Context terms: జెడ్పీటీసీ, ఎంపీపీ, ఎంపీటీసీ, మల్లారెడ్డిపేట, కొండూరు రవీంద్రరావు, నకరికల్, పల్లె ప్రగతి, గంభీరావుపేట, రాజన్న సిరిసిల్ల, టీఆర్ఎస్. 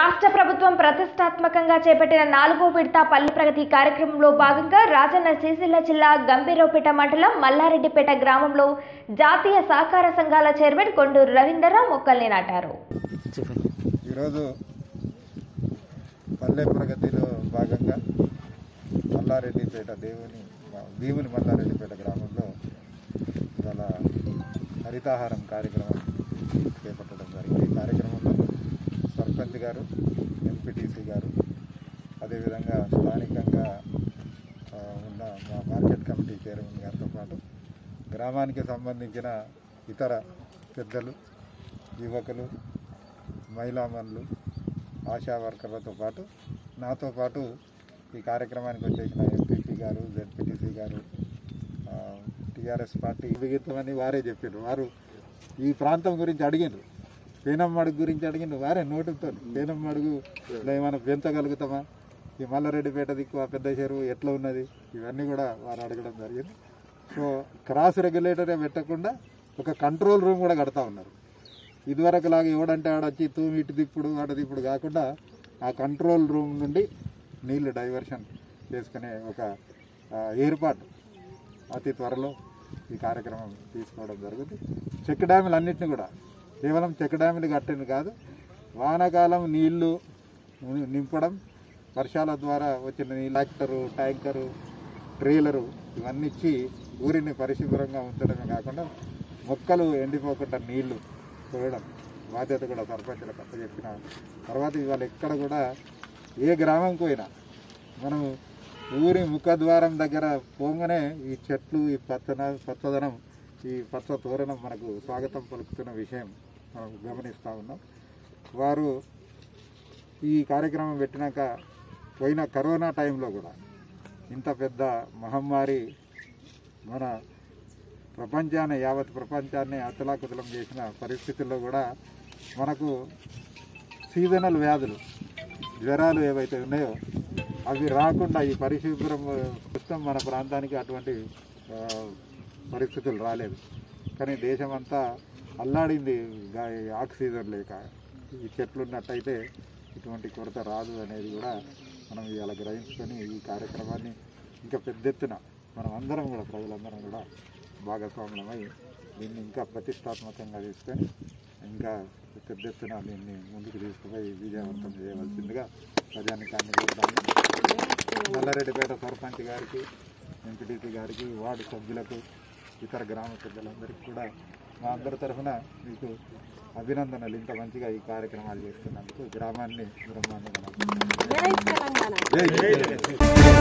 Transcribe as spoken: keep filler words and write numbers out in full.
రాష్ట్ర ప్రభుత్వం ప్రతిష్టాత్మకంగా చేపట్టిన నాలుగో విడత పల్లి ప్రగతి కార్యక్రమంలో భాగంగా రాజన్న సిరిసిల్ల జిల్లా గంభీరావుపేట మండలం మల్లారెడ్డిపేట గ్రామంలో జాతీయ సహకార సంఘాల చైర్మన్ కొండూరు రవీంద్రరావు మొక్కల్ని నాటారు. ఈరోజు పల్లె ప్రగతిలో భాగంగా మల్లారెడ్డిపేట దేవుని భీముని మల్లారెడ్డిపేట గ్రామంలో చాలా హరితాహారం కార్యక్రమం చేపట్టడం జరిగింది. ఈ కార్యక్రమంలో సర్పంచ్ గారు, ఎంపీటీసీ గారు, అదేవిధంగా స్థానికంగా ఉన్న మా మార్కెట్ కమిటీ చైర్మన్ గారితో పాటు గ్రామానికి సంబంధించిన ఇతర పెద్దలు, యువకులు, మహిళామణులు, ఆశా వర్కర్లతో పాటు నాతో పాటు ఈ కార్యక్రమానికి వచ్చేసిన ఎంపీపీ గారు, జెడ్పీటీసీ గారు, టీఆర్ఎస్ పార్టీ విగితమని వారే చెప్పారు. వారు ఈ ప్రాంతం గురించి అడిగారు, పేనం మడుగు గురించి అడిగిండు. వారే నోటుతో పేనం మడుగులో ఏమైనా పెంచగలుగుతామా, ఈ మల్లారెడ్డిపేట దిక్కు ఆ పెద్ద చెరువు ఎట్లా ఉన్నది, ఇవన్నీ కూడా వారు అడగడం జరిగింది. సో క్రాస్ రెగ్యులేటరే పెట్టకుండా ఒక కంట్రోల్ రూమ్ కూడా కడతా ఉన్నారు. ఇదివరకు లాగా ఎవడంటే ఆడొచ్చి తూమి ఇటు దిప్పుడు ఆడ దిప్పుడు కాకుండా ఆ కంట్రోల్ రూమ్ నుండి నీళ్లు డైవర్షన్ చేసుకునే ఒక ఏర్పాటు అతి త్వరలో ఈ కార్యక్రమం తీసుకోవడం జరుగుతుంది. చెక్ డ్యాములు అన్నింటినీ కూడా కేవలం చెక్ డ్యాములు కట్టడం కాదు, వానాకాలం నీళ్లు నింపడం, వర్షాల ద్వారా వచ్చిన నీళ్ళు ట్రాక్టరు, ట్యాంకరు, ట్రైలరు ఇవన్నీ ఇచ్చి ఊరిని పరిశుభ్రంగా ఉంచడమే కాకుండా మొక్కలు ఎండిపోకుండా నీళ్లు తోయడం బాధ్యత కూడా సర్పంచులకు అప్పచెప్పిన తర్వాత ఇవాళ ఎక్కడ కూడా ఏ గ్రామం పోయినా మనం ఊరి ముఖద్వారం దగ్గర పోగానే ఈ చెట్లు, ఈ పచ్చన పచ్చదనం, ఈ పచ్చ తోరణం మనకు స్వాగతం పలుకుతున్న విషయం మనం గమనిస్తూ ఉన్నాం. వారు ఈ కార్యక్రమం పెట్టినాక పోయిన కరోనా టైంలో కూడా ఇంత పెద్ద మహమ్మారి మన ప్రపంచాన్ని, యావత్ ప్రపంచాన్ని అతలాకుతలం చేసిన పరిస్థితుల్లో కూడా మనకు సీజనల్ వ్యాధులు, జ్వరాలు ఏవైతే ఉన్నాయో అవి రాకుండా ఈ పరిశుభ్రం కోసం మన ప్రాంతానికి అటువంటి పరిస్థితులు రాలేదు. కానీ దేశమంతా అల్లాడింది ఆక్సిజన్ లేక. ఈ చెట్లు ఉన్నట్టయితే ఇటువంటి కొరత రాదు అనేది కూడా మనం ఇవాళ గ్రహించుకొని ఈ కార్యక్రమాన్ని ఇంకా పెద్ద ఎత్తున మనం అందరం కూడా, ప్రజలందరం కూడా భాగస్వామ్యమై దీన్ని ఇంకా ప్రతిష్టాత్మకంగా తీసుకొని ఇంకా పెద్ద ఎత్తున దీన్ని ముందుకు తీసుకుపోయి విజయవంతం చేయవలసిందిగా ప్రజానికాన్ని కోరుతాను. మల్లారెడ్డిపేట సర్పంచ్ గారికి, ఎంపీటీసీ గారికి, వార్డు సభ్యులకు, ఇతర గ్రామ పెద్దలందరికీ కూడా మా అందరి తరఫున మీకు అభినందనలు. ఇంత మంచిగా ఈ కార్యక్రమాలు చేస్తున్నందుకు గ్రామాన్ని బ్రహ్మాండంగా